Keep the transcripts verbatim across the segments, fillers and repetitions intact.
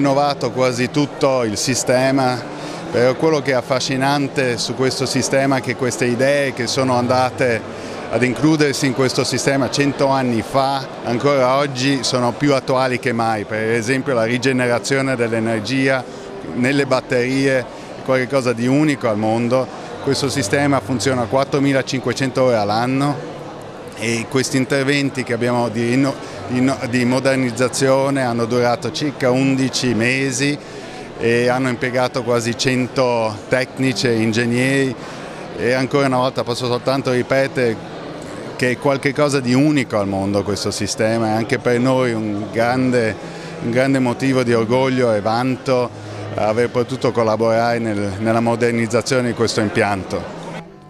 rinnovato quasi tutto il sistema, però quello che è affascinante su questo sistema è che queste idee che sono andate ad includersi in questo sistema cento anni fa, ancora oggi sono più attuali che mai. Per esempio la rigenerazione dell'energia nelle batterie è qualcosa di unico al mondo. Questo sistema funziona quattromilacinquecento ore all'anno e questi interventi che abbiamo di, di modernizzazione hanno durato circa undici mesi e hanno impiegato quasi cento tecnici e ingegneri, e ancora una volta posso soltanto ripetere che è qualcosa di unico al mondo questo sistema, è anche per noi un grande, un grande motivo di orgoglio e vanto aver potuto collaborare nel, nella modernizzazione di questo impianto.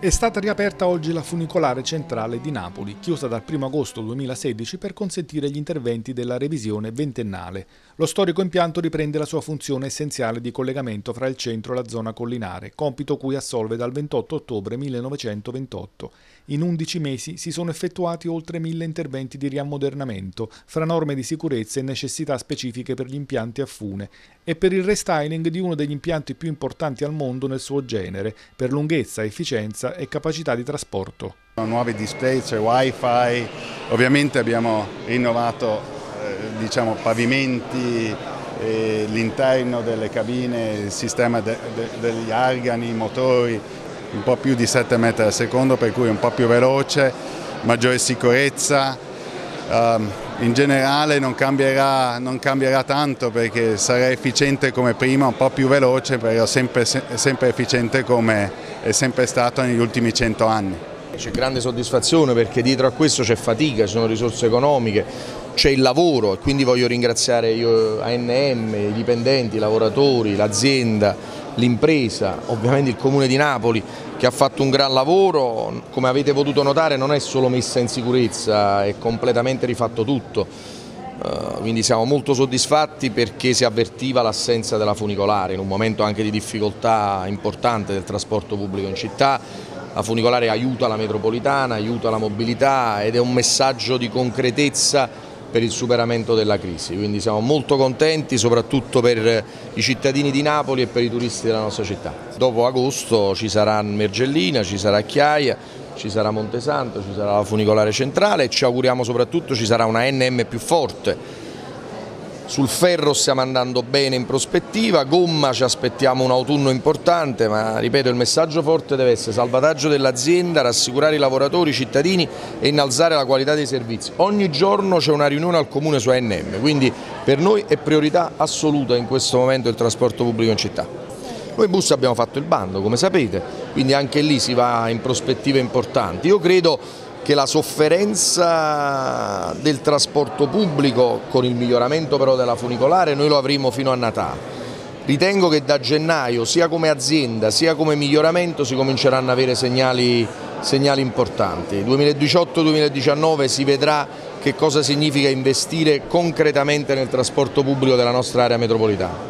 È stata riaperta oggi la Funicolare Centrale di Napoli, chiusa dal primo agosto duemilasedici per consentire gli interventi della revisione ventennale. Lo storico impianto riprende la sua funzione essenziale di collegamento fra il centro e la zona collinare, compito cui assolve dal ventotto ottobre millenovecentoventotto. In undici mesi si sono effettuati oltre mille interventi di riammodernamento, fra norme di sicurezza e necessità specifiche per gli impianti a fune, e per il restyling di uno degli impianti più importanti al mondo nel suo genere, per lunghezza, efficienza e capacità di trasporto. Nuovi display, c'è wifi, ovviamente abbiamo rinnovato eh, diciamo, pavimenti, eh, l'interno delle cabine, il sistema de de degli argani, i motori, un po' più di sette metri al secondo, per cui un po' più veloce, maggiore sicurezza. Um, in generale non cambierà, non cambierà tanto, perché sarà efficiente come prima, un po' più veloce, però sempre, sempre efficiente come è sempre stato negli ultimi cento anni. C'è grande soddisfazione perché dietro a questo c'è fatica, ci sono risorse economiche, c'è il lavoro, e quindi voglio ringraziare io, A N M, i dipendenti, i lavoratori, l'azienda, l'impresa, ovviamente il Comune di Napoli che ha fatto un gran lavoro. Come avete potuto notare non è solo messa in sicurezza, è completamente rifatto tutto, quindi siamo molto soddisfatti perché si avvertiva l'assenza della funicolare in un momento anche di difficoltà importante del trasporto pubblico in città. La funicolare aiuta la metropolitana, aiuta la mobilità ed è un messaggio di concretezza per il superamento della crisi, quindi siamo molto contenti soprattutto per i cittadini di Napoli e per i turisti della nostra città. Dopo agosto ci sarà Mergellina, ci sarà Chiaia, ci sarà Montesanto, ci sarà la funicolare centrale e ci auguriamo soprattutto ci sarà una A N M più forte. Sul ferro stiamo andando bene in prospettiva, gomma ci aspettiamo un autunno importante, ma ripeto, il messaggio forte deve essere salvataggio dell'azienda, rassicurare i lavoratori, i cittadini e innalzare la qualità dei servizi. Ogni giorno c'è una riunione al Comune su A N M, quindi per noi è priorità assoluta in questo momento il trasporto pubblico in città. Noi bus abbiamo fatto il bando, come sapete, quindi anche lì si va in prospettive importanti. Io credo che la sofferenza del trasporto pubblico, con il miglioramento però della funicolare, noi lo avremo fino a Natale. Ritengo che da gennaio, sia come azienda sia come miglioramento, si cominceranno ad avere segnali, segnali importanti. duemiladiciotto duemiladiciannove si vedrà che cosa significa investire concretamente nel trasporto pubblico della nostra area metropolitana.